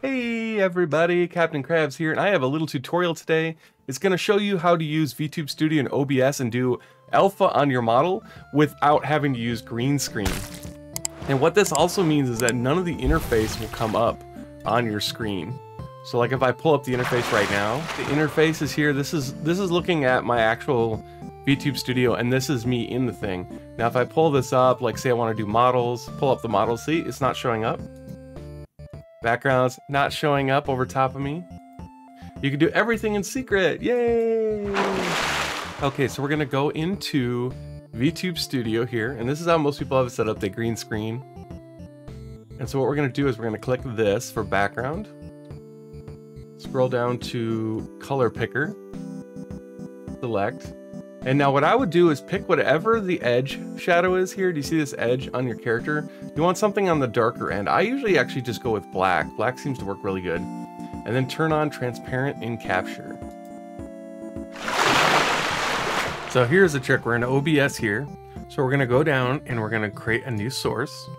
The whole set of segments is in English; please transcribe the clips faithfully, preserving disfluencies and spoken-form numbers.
Hey everybody, Captain Crabs here, and I have a little tutorial today. It's going to show you how to use VTube Studio and O B S and do alpha on your model without having to use green screen. And what this also means is that none of the interface will come up on your screen. So like if I pull up the interface right now, the interface is here. This is this is looking at my actual VTube Studio, and this is me in the thing. Now if I pull this up, like say I want to do models, pull up the model, see, it's not showing up. Backgrounds not showing up over top of me. You can do everything in secret. Yay! Okay, so we're gonna go into VTube Studio here, and this is how most people have it set up, the green screen. And so what we're gonna do is we're gonna click this for background. Scroll down to color picker, select. And now what I would do is pick whatever the edge shadow is here. Do you see this edge on your character? You want something on the darker end. I usually actually just go with black. Black seems to work really good. And then turn on transparent in capture. So here's the trick. We're in O B S here. So we're gonna go down and we're gonna create a new source.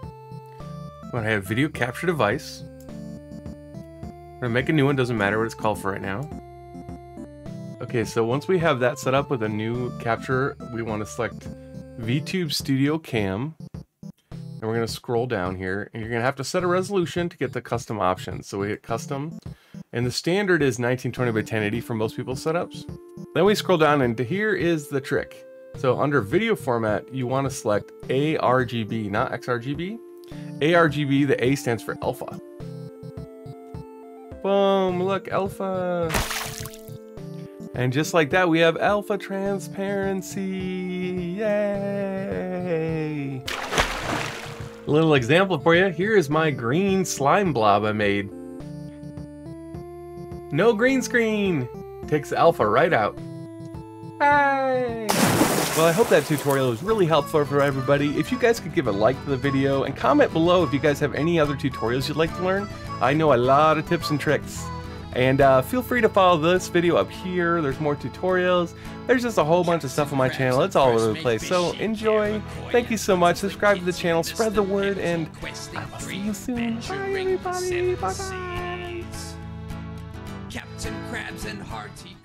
I'm gonna have video capture device. I'm gonna make a new one, doesn't matter what it's called for right now. Okay, so once we have that set up with a new capture, we want to select VTube Studio Cam, and we're going to scroll down here, and you're going to have to set a resolution to get the custom options. So we hit custom, and the standard is nineteen twenty by ten eighty for most people's setups. Then we scroll down, and here is the trick. So under video format, you want to select A R G B, not X R G B. A R G B, the A stands for alpha. Boom, look, alpha. And just like that, we have alpha transparency, yay! A little example for you, here is my green slime blob I made. No green screen! Takes alpha right out. Hey! Well, I hope that tutorial was really helpful for everybody. If you guys could give a like to the video and comment below if you guys have any other tutorials you'd like to learn. I know a lot of tips and tricks. And uh, feel free to follow this video up here. There's more tutorials. There's just a whole bunch of stuff on my channel. It's all over the place. So enjoy. Thank you so much. Subscribe to the channel. Spread the word. And I will see you soon. Bye, everybody. Bye-bye. Captain Crabs and Hearty.